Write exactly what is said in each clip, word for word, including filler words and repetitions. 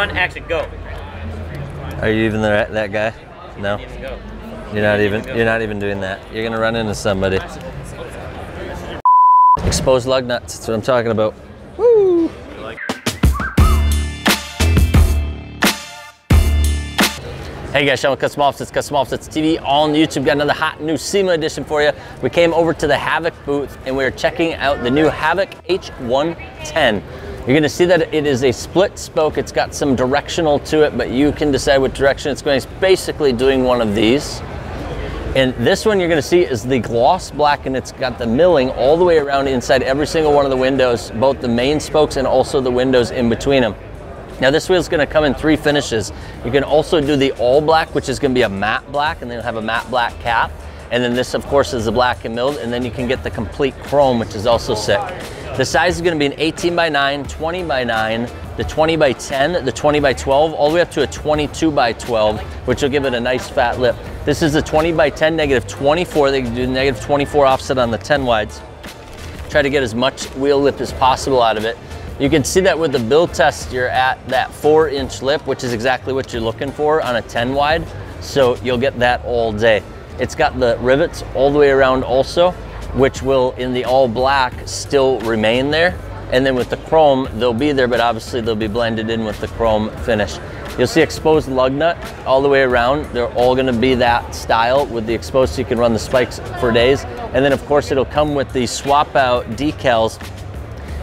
One action, go. Are you even that that guy? No. You're not even. You're not even doing that. You're gonna run into somebody. Exposed lug nuts. That's what I'm talking about. Woo! Hey guys, Sean with Custom Offsets, Custom Offsets T V, all on YouTube. Got another hot new SEMA edition for you. We came over to the Havok booth and we are checking out the new Havok H one ten. You're gonna see that it is a split spoke. It's got some directional to it, but you can decide what direction it's going. It's basically doing one of these. And this one you're gonna see is the gloss black, and it's got the milling all the way around inside every single one of the windows, both the main spokes and also the windows in between them. Now this wheel's gonna come in three finishes. You can also do the all black, which is gonna be a matte black, and then you'll have a matte black cap. And then this, of course, is the black and milled, and then you can get the complete chrome, which is also sick. The size is gonna be an eighteen by nine, twenty by nine, the twenty by ten, the twenty by twelve, all the way up to a twenty-two by twelve, which will give it a nice fat lip. This is the twenty by ten, negative twenty-four. They can do negative twenty-four offset on the ten wides. Try to get as much wheel lip as possible out of it. You can see that with the build test, you're at that four inch lip, which is exactly what you're looking for on a ten wide. So you'll get that all day. It's got the rivets all the way around also, which will, in the all black, still remain there. And then with the chrome, they'll be there, but obviously they'll be blended in with the chrome finish. You'll see exposed lug nut all the way around. They're all gonna be that style with the exposed, so you can run the spikes for days. And then of course it'll come with the swap out decals.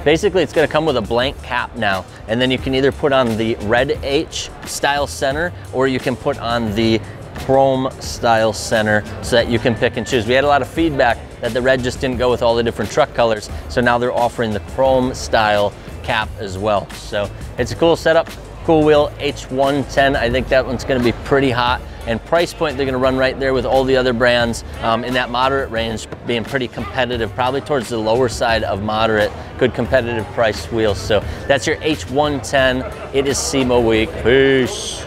Basically, it's gonna come with a blank cap now, and then you can either put on the red H style center, or you can put on the chrome style center so that you can pick and choose. We had a lot of feedback that the red just didn't go with all the different truck colors, so now they're offering the chrome style cap as well. So it's a cool setup, cool wheel, H one ten. I think that one's gonna be pretty hot. And price point, they're gonna run right there with all the other brands um, in that moderate range, being pretty competitive, probably towards the lower side of moderate, good competitive price wheels. So that's your H one ten. It is SEMA week. Peace.